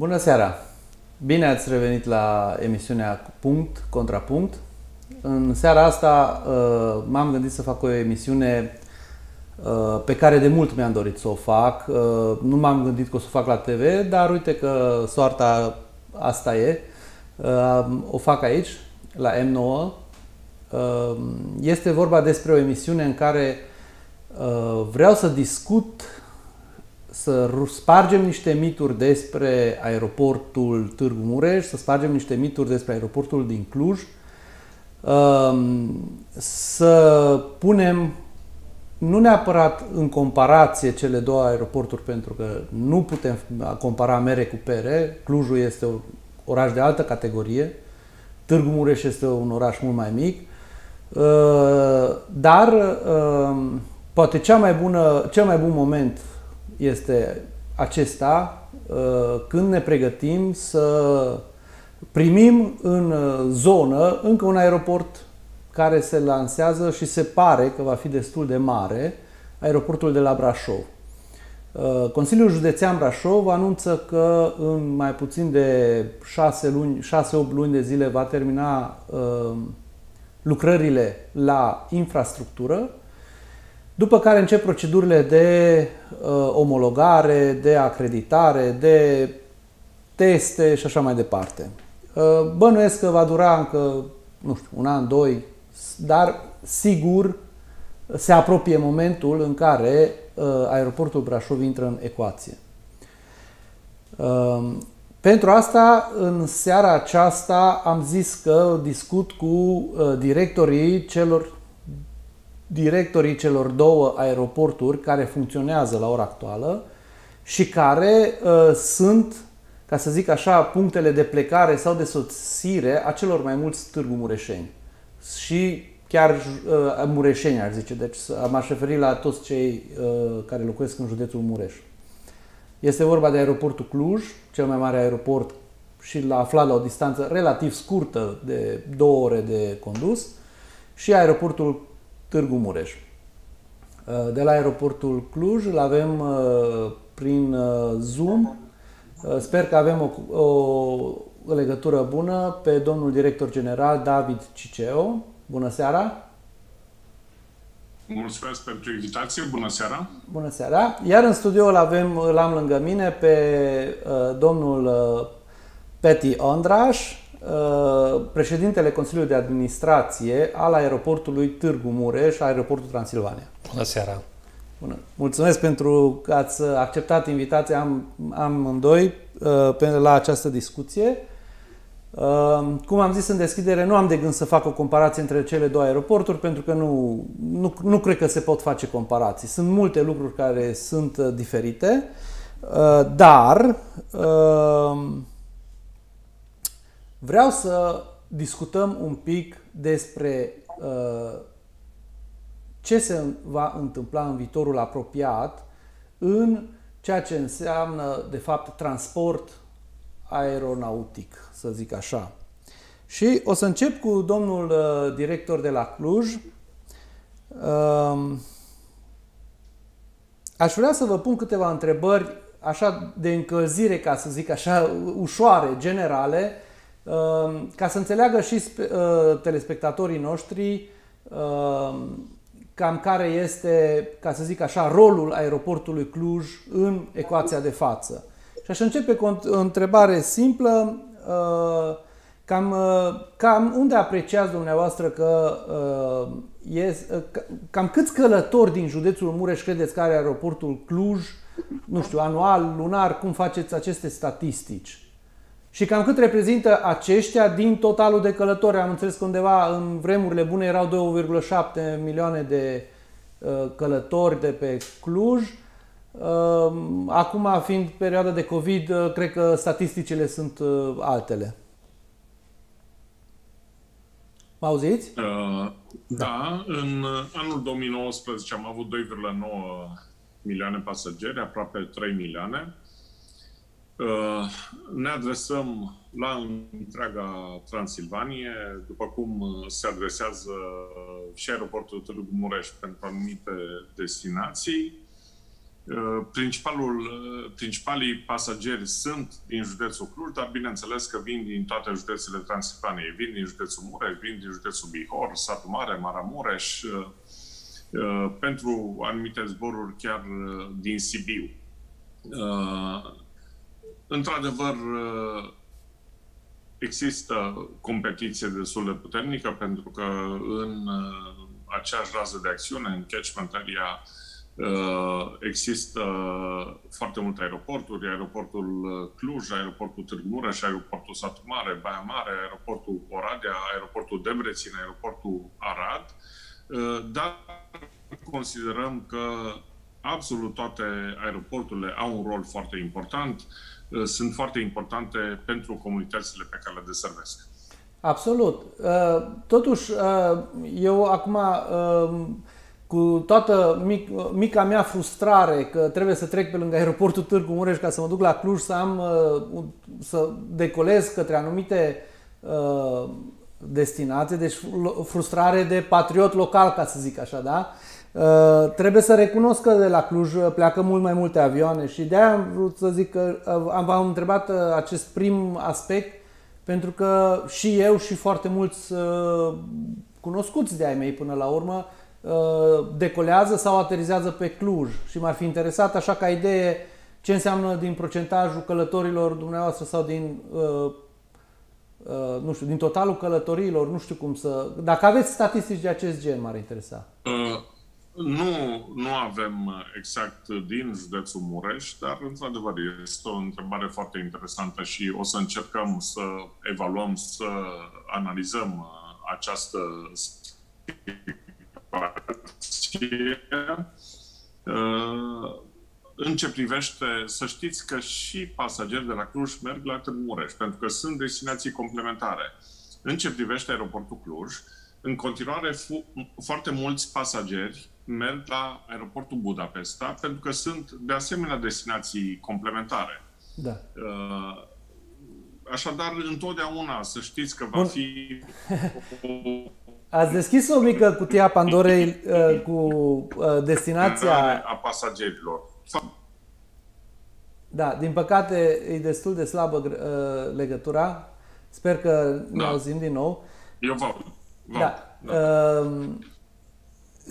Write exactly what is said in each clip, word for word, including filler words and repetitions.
Bună seara! Bine ați revenit la emisiunea Punct, contrapunct. În seara asta m-am gândit să fac o emisiune pe care de mult mi-am dorit să o fac. Nu m-am gândit că o să o fac la te ve, dar uite că soarta asta e. O fac aici, la M nouă. Este vorba despre o emisiune în care vreau să discut, să spargem niște mituri despre aeroportul Târgu Mureș, să spargem niște mituri despre aeroportul din Cluj, să punem nu neapărat în comparație cele două aeroporturi, pentru că nu putem compara mere cu pere. Clujul este un oraș de altă categorie, Târgu Mureș este un oraș mult mai mic, dar poate cea mai bună, cel mai bun moment este acesta, când ne pregătim să primim în zonă încă un aeroport care se lansează și se pare că va fi destul de mare, aeroportul de la Brașov. Consiliul Județean Brașov anunță că în mai puțin de șase luni, șase opt luni de zile va termina lucrările la infrastructură, după care încep procedurile de uh, omologare, de acreditare, de teste și așa mai departe. Uh, bănuiesc că va dura încă, nu știu, un an, doi, dar sigur se apropie momentul în care uh, aeroportul Brașov intră în ecuație. Uh, pentru asta, în seara aceasta, am zis că discut cu uh, directorii celor directorii celor două aeroporturi care funcționează la ora actuală și care uh, sunt, ca să zic așa, punctele de plecare sau de sosire a celor mai mulți târgu mureșeni. Și chiar uh, mureșeni, aș zice. Deci m-aș referi la toți cei uh, care locuiesc în județul Mureș. Este vorba de aeroportul Cluj, cel mai mare aeroport și l-a aflat la o distanță relativ scurtă de două ore de condus, și aeroportul Târgu Mureș. De la aeroportul Cluj îl avem prin Zoom. Sper că avem o, o legătură bună pe domnul director general David Ciceo. Bună seara! Mulțumesc pentru invitație. Bună seara! Bună seara! Iar în studio îl avem, îl am lângă mine pe domnul Peti András, președintele Consiliului de Administrație al aeroportului Târgu Mureș, aeroportul Transilvania. Bună seara! Bună. Mulțumesc pentru că ați acceptat invitația am, amândoi la această discuție. Cum am zis în deschidere, nu am de gând să fac o comparație între cele două aeroporturi, pentru că nu, nu, nu cred că se pot face comparații. Sunt multe lucruri care sunt diferite, dar vreau să discutăm un pic despre uh, ce se va întâmpla în viitorul apropiat în ceea ce înseamnă, de fapt, transport aeronautic, să zic așa. Și o să încep cu domnul uh, director de la Cluj. Uh, aș vrea să vă pun câteva întrebări așa de încălzire, ca să zic așa, ușoare, generale, ca să înțeleagă și telespectatorii noștri cam care este, ca să zic așa, rolul aeroportului Cluj în ecuația de față. Și aș începe cu o întrebare simplă. Cam, cam unde apreciați dumneavoastră că e, cam câți călători din județul Mureș credeți că are aeroportul Cluj, nu știu, anual, lunar, cum faceți aceste statistici? Și cam cât reprezintă aceștia din totalul de călători? Am înțeles că undeva în vremurile bune erau doi virgulă șapte milioane de călători de pe Cluj. Acum, fiind perioada de COVID, cred că statisticile sunt altele. Mă auziți? Da, da. În anul două mii nouăsprezece am avut doi virgulă nouă milioane pasageri, aproape trei milioane. Ne adresăm la întreaga Transilvanie, după cum se adresează și aeroportul Târgu Mureș pentru anumite destinații. Principalul, principalii pasageri sunt din județul Cluj, dar bineînțeles că vin din toate județele Transilvaniei. Vin din județul Mureș, vin din județul Bihor, Satu Mare, Maramureș, pentru anumite zboruri chiar din Sibiu. Într-adevăr, există competiție destul de puternică, pentru că în aceeași rază de acțiune, în catchment area, există foarte multe aeroporturi, aeroportul Cluj, aeroportul Târgu Mureș, aeroportul Satu Mare, Baia Mare, aeroportul Oradea, aeroportul Debrețin, aeroportul Arad, dar considerăm că absolut toate aeroporturile au un rol foarte important, sunt foarte importante pentru comunitățile pe care le deservesc. Absolut. Totuși, eu acum, cu toată mic, mica mea frustrare că trebuie să trec pe lângă aeroportul Târgu Mureș ca să mă duc la Cluj, să am, să decolez către anumite destinații, deci frustrare de patriot local, ca să zic așa, da? Uh, trebuie să recunosc că de la Cluj pleacă mult mai multe avioane și de-aia am vrut să zic că uh, v-am întrebat uh, acest prim aspect, pentru că și eu și foarte mulți uh, cunoscuți de-ai mei până la urmă uh, decolează sau aterizează pe Cluj și m-ar fi interesat așa ca idee ce înseamnă din procentajul călătorilor dumneavoastră sau din uh, Uh, nu știu, din totalul călătoriilor, nu știu cum să... Dacă aveți statistici de acest gen, m-ar interesa. Uh, nu, nu avem exact din județul Mureș, dar într-adevăr este o întrebare foarte interesantă și o să încercăm să evaluăm, să analizăm această situație. Uh, În ce privește, să știți că și pasageri de la Cluj merg la Târgu Mureș, pentru că sunt destinații complementare. În ce privește aeroportul Cluj, în continuare foarte mulți pasageri merg la aeroportul Budapesta, pentru că sunt de asemenea destinații complementare. Da. Așadar, întotdeauna să știți că va Bun. fi... Ați deschis o mică cutie a Pandorei cu destinația... a pasagerilor. Da, din păcate e destul de slabă uh, legătura. Sper că ne da. auzim din nou. Eu vă aud. Da. Da.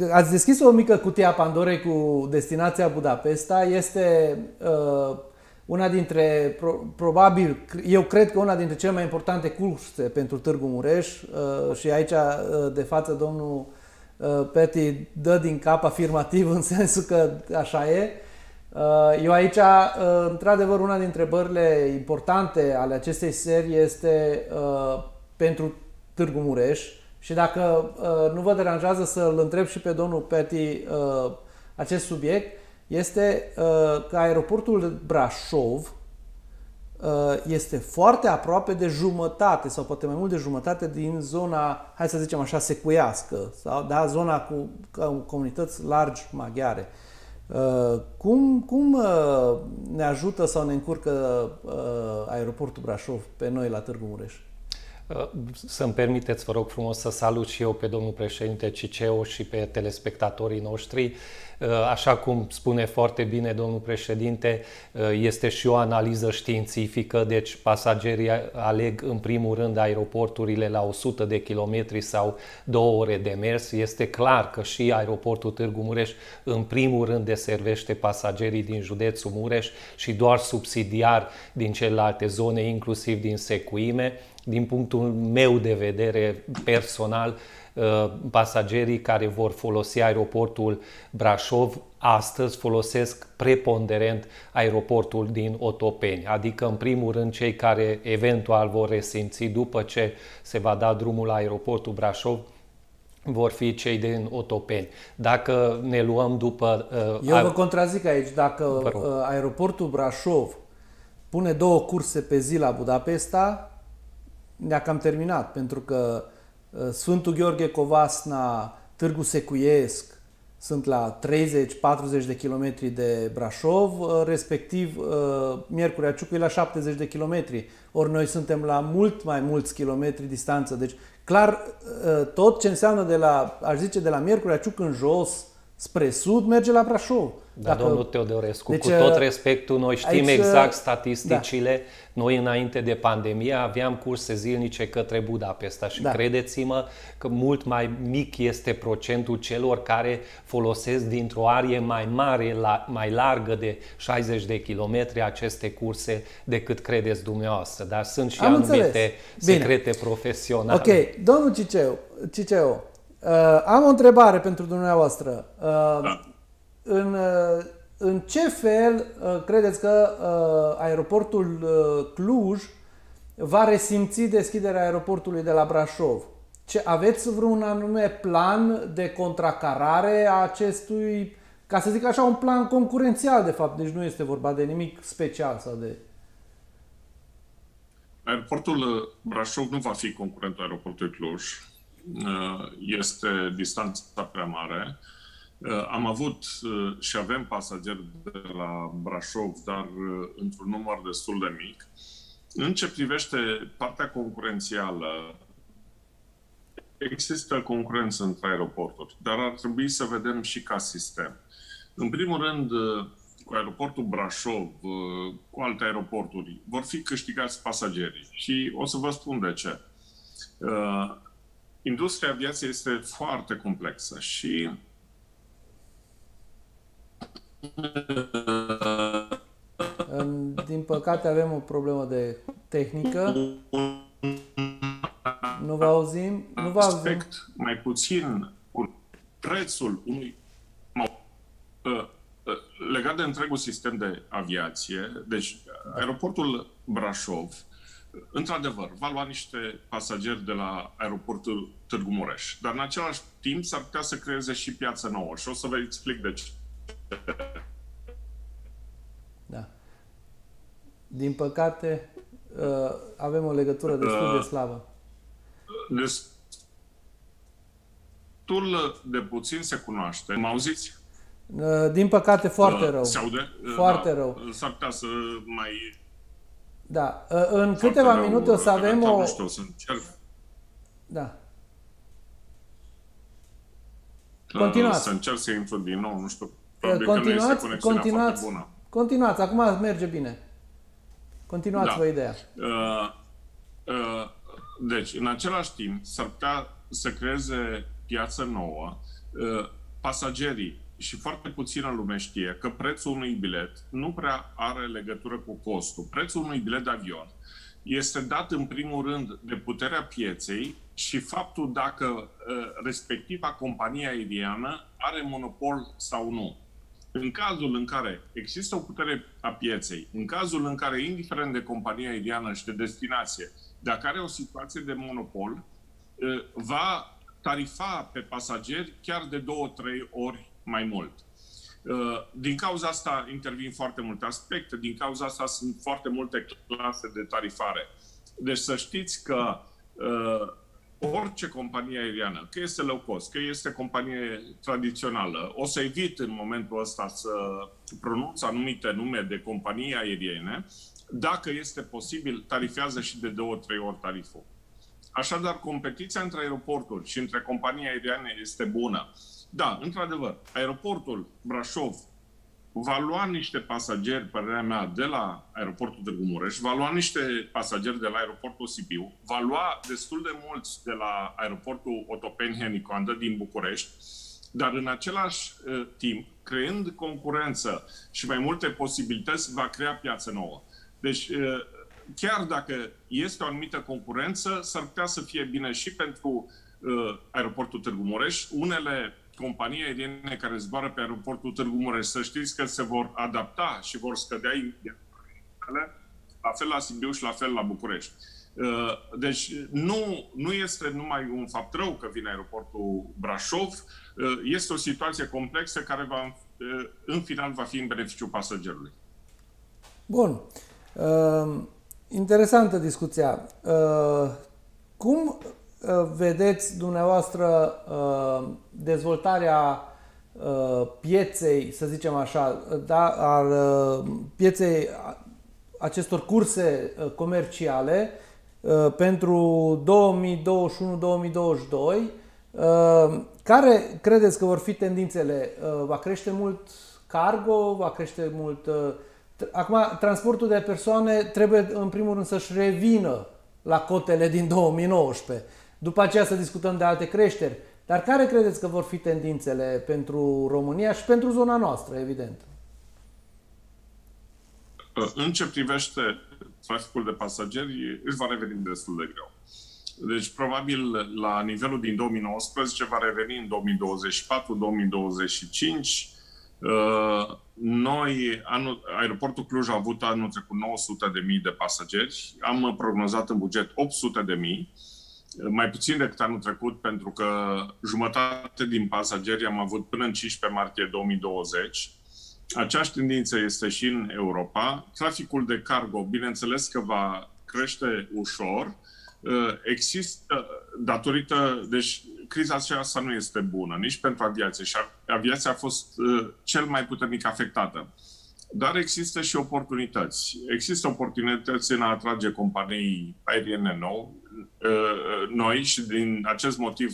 Uh, ați deschis o mică cutie a Pandorei cu destinația Budapesta. Este uh, una dintre, pro, probabil, eu cred că una dintre cele mai importante curse pentru Târgu Mureș. Uh, și aici, uh, de față, domnul uh, Peti dă din cap afirmativ, în sensul că așa e. Eu aici, într-adevăr, una din întrebările importante ale acestei serii este uh, pentru Târgu Mureș și dacă uh, nu vă deranjează să-l întreb și pe domnul Peti uh, acest subiect, este uh, că aeroportul Brașov uh, este foarte aproape de jumătate sau poate mai mult de jumătate din zona, hai să zicem așa, secuiască, sau, da, zona cu, cu comunități largi maghiare. Uh, cum cum uh, ne ajută sau ne încurcă uh, aeroportul Brașov pe noi la Târgu Mureș? Uh, să-mi permiteți, vă rog frumos, să salut și eu pe domnul președinte Ciceo și pe telespectatorii noștri. Uh, așa cum spune foarte bine domnul președinte, uh, este și o analiză științifică, deci pasagerii aleg în primul rând aeroporturile la o sută de kilometri sau două ore de mers. Este clar că și aeroportul Târgu Mureș în primul rând deservește pasagerii din județul Mureș și doar subsidiar din celelalte zone, inclusiv din secuime. Din punctul meu de vedere personal, pasagerii care vor folosi aeroportul Brașov astăzi folosesc preponderent aeroportul din Otopeni, adică în primul rând cei care eventual vor resimți după ce se va da drumul la aeroportul Brașov vor fi cei din Otopeni. Dacă ne luăm după... Eu vă contrazic aici, dacă aeroportul Brașov pune două curse pe zi la Budapesta, ne-a cam terminat, pentru că Sfântul Gheorghe Covasna, Târgu Secuiesc sunt la treizeci-patruzeci de kilometri de Brașov, respectiv Miercurea Ciucu e la șaptezeci de kilometri. Ori noi suntem la mult mai mulți kilometri distanță. Deci, clar, tot ce înseamnă de la, aș zice, de la Miercurea Ciucu în jos spre sud merge la Brașov. Dar dacă... domnul Teodorescu, deci, cu tot respectul, noi știm aici, exact statisticile. Da. Noi, înainte de pandemie, aveam curse zilnice către Budapesta și da. credeți-mă că mult mai mic este procentul celor care folosesc dintr-o arie mai mare, la, mai largă de șaizeci de kilometri aceste curse decât credeți dumneavoastră. Dar sunt și Am anumite înțeles. secrete Bine. profesionale. Ok, domnul Ciceo, Ciceo uh, am o întrebare pentru dumneavoastră. Uh, da. În, în ce fel credeți că aeroportul Cluj va resimți deschiderea aeroportului de la Brașov? Ce, aveți vreun anume plan de contracarare a acestui, ca să zic așa, un plan concurențial de fapt, deci nu este vorba de nimic special sau de... Aeroportul Brașov nu va fi concurentul aeroportului Cluj. Este distanța prea mare. Am avut și avem pasageri de la Brașov, dar într-un număr destul de mic. În ce privește partea concurențială, există concurență între aeroporturi, dar ar trebui să vedem și ca sistem. În primul rând, cu aeroportul Brașov, cu alte aeroporturi, vor fi câștigați pasagerii. Și o să vă spun de ce. Industria aviației este foarte complexă și din păcate avem o problemă de tehnică. Nu vă auzim? Nu vă auzim. Aspect mai puțin cu prețul unui legat de întregul sistem de aviație. Deci aeroportul Brașov într-adevăr va lua niște pasageri de la aeroportul Târgu Mureș, dar în același timp s-ar putea să creeze și piață nouă și o să vă explic de ce. Da. Din păcate, avem o legătură destul de slabă. Destul de puțin se cunoaște. Mă auziți? Din păcate, foarte rău. Se aude? Foarte da. rău. S-ar putea să mai... Da. În câteva rău, minute o să avem o... Nu știu, o să încerc. Da. Continuați. Să încerc să intru din nou, nu știu... Continuați, continuați, continuați, acum merge bine. Continuați da. vă ideea. Uh, uh, deci, în același timp, s-ar putea să creeze piață nouă. Uh, pasagerii și foarte puțină lume știe că prețul unui bilet nu prea are legătură cu costul. Prețul unui bilet de avion este dat în primul rând de puterea pieței și faptul dacă uh, respectiva companie aeriană are monopol sau nu. În cazul în care există o putere a pieței, în cazul în care, indiferent de compania aeriană și de destinație, dacă are o situație de monopol, va tarifa pe pasageri chiar de două, trei ori mai mult. Din cauza asta intervin foarte multe aspecte, din cauza asta sunt foarte multe clase de tarifare. Deci să știți că orice companie aeriană, că este low cost, că este companie tradițională, o să evit în momentul ăsta să pronunț anumite nume de companii aeriene, dacă este posibil, tarifează și de două, trei ori tariful. Așadar, competiția între aeroporturi și între companii aeriene este bună. Da, într-adevăr, aeroportul Brașov va lua niște pasageri, părerea mea, de la aeroportul Târgu Mureș, va lua niște pasageri de la aeroportul Sibiu, va lua destul de mulți de la aeroportul Otopeni-Henicoandă din București, dar în același uh, timp, creând concurență și mai multe posibilități, va crea piață nouă. Deci, uh, chiar dacă este o anumită concurență, s-ar putea să fie bine și pentru uh, aeroportul Târgu Mureș. Unele companii aeriene care zboară pe aeroportul Târgu Mureș, să știți că se vor adapta și vor scădea imediat, la fel la Sibiu și la fel la București. Deci nu, nu este numai un fapt rău că vine aeroportul Brașov, este o situație complexă care va, în final va fi în beneficiul pasagerului. Bun. Uh, interesantă discuția. Uh, cum... vedeți dumneavoastră dezvoltarea pieței, să zicem așa, da, al pieței acestor curse comerciale pentru două mii douăzeci și unu două mii douăzeci și doi? Care credeți că vor fi tendințele? Va crește mult cargo, va crește mult. Acum, transportul de persoane trebuie în primul rând să-și revină la cotele din două mii nouăsprezece. După aceea să discutăm de alte creșteri. Dar care credeți că vor fi tendințele pentru România și pentru zona noastră, evident? În ce privește traficul de pasageri, își va reveni destul de greu. Deci, probabil, la nivelul din două mii nouăsprezece va reveni în două mii douăzeci și patru două mii douăzeci și cinci. Noi, anul, aeroportul Cluj a avut anul trecut nouă sute de mii de pasageri. Am prognozat în buget opt sute de mii. Mai puțin decât anul trecut, pentru că jumătate din pasageri am avut până în cincisprezece martie două mii douăzeci. Aceeași tendință este și în Europa. Traficul de cargo, bineînțeles că va crește ușor. Există, datorită, deci criza aceasta nu este bună nici pentru aviație și aviația a fost cel mai puternic afectată. Dar există și oportunități. Există oportunități în a atrage companii aeriene nou, noi și din acest motiv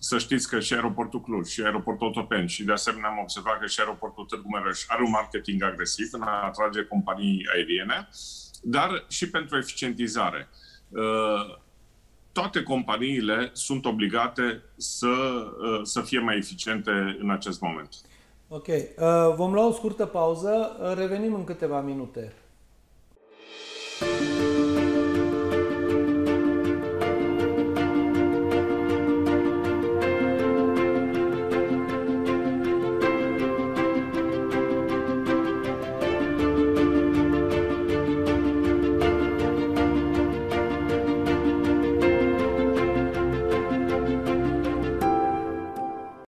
să știți că și aeroportul Cluj, și aeroportul Otopeni și de asemenea am observat că și aeroportul Târgu Mureș are un marketing agresiv în a atrage companii aeriene, dar și pentru eficientizare. Toate companiile sunt obligate să, să fie mai eficiente în acest moment. Ok. Vom lua o scurtă pauză. Revenim în câteva minute.